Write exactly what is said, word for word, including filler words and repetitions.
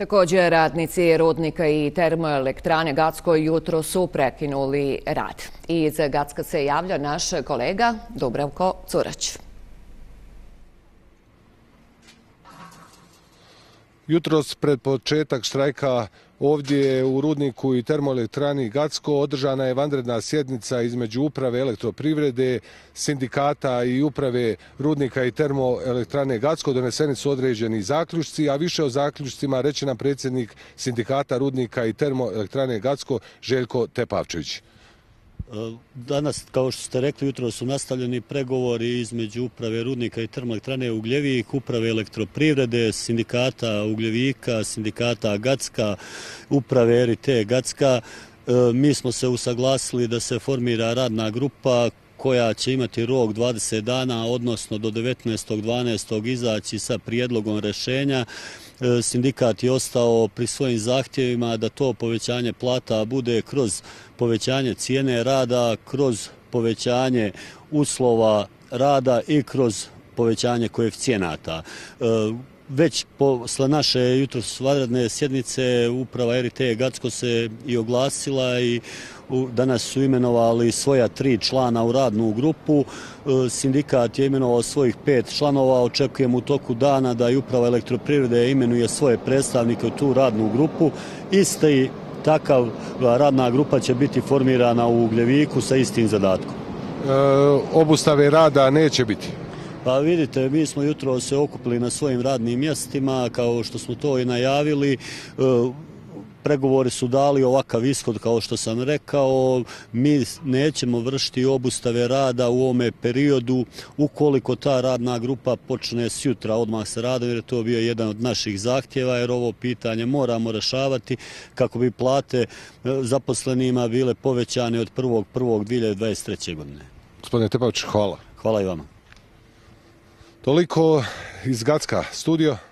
Također, radnici rudnika i termoelektrane Gacko jutro su prekinuli rad. Iz Gacka se javlja naš kolega Dubravko Curać. Jutros pred početak štrajka ovdje u rudniku i termoelektrani Gacko održana je vanredna sjednica između uprave elektroprivrede, sindikata i uprave rudnika i termoelektrane Gacko. Doneseni su određeni zaključci, a više o zaključcima reći nam predsjednik sindikata rudnika i termoelektrane Gacko Željko Tepavčević. Danas, kao što ste rekli, jutro su nastavljeni pregovori između uprave rudnika i termoelektrane Ugljevik, uprave elektroprivrede, sindikata Ugljevika, sindikata Gacka, uprave RiTE Gacka. Mi smo se usaglasili da se formira radna grupa koja će imati rok dvadeset dana, odnosno do devetnaestog dvanaestog izaći sa prijedlogom rješenja. Sindikat je ostao pri svojim zahtjevima da to povećanje plata bude kroz povećanje cijene rada, kroz povećanje uslova rada i kroz povećanje koeficijenata. Već posle naše jutros vanredne sjednice uprava RiTE Gacko se i oglasila i danas su imenovali svoja tri člana u radnu grupu. Sindikat je imenovao svojih pet članova. Očekujemo u toku dana da i uprava elektroprivrede imenuje svoje predstavnike u tu radnu grupu. Isti takav radna grupa će biti formirana u Ugljeviku sa istim zadatkom. E, obustave rada neće biti? Pa vidite, mi smo jutro se okupili na svojim radnim mjestima, kao što smo to i najavili. Pregovori su dali ovakav ishod kao što sam rekao. Mi nećemo vršiti obustave rada u ovome periodu ukoliko ta radna grupa počne s jutra odmah sa radom, jer to je bio jedan od naših zahtjeva, jer ovo pitanje moramo rješavati kako bi plate zaposlenima bile povećane od prvog prvog dvije hiljade dvadeset treće. godine. Gospodine Tepavčić, hvala. Hvala i vama. Toliko iz Gacka. Studio.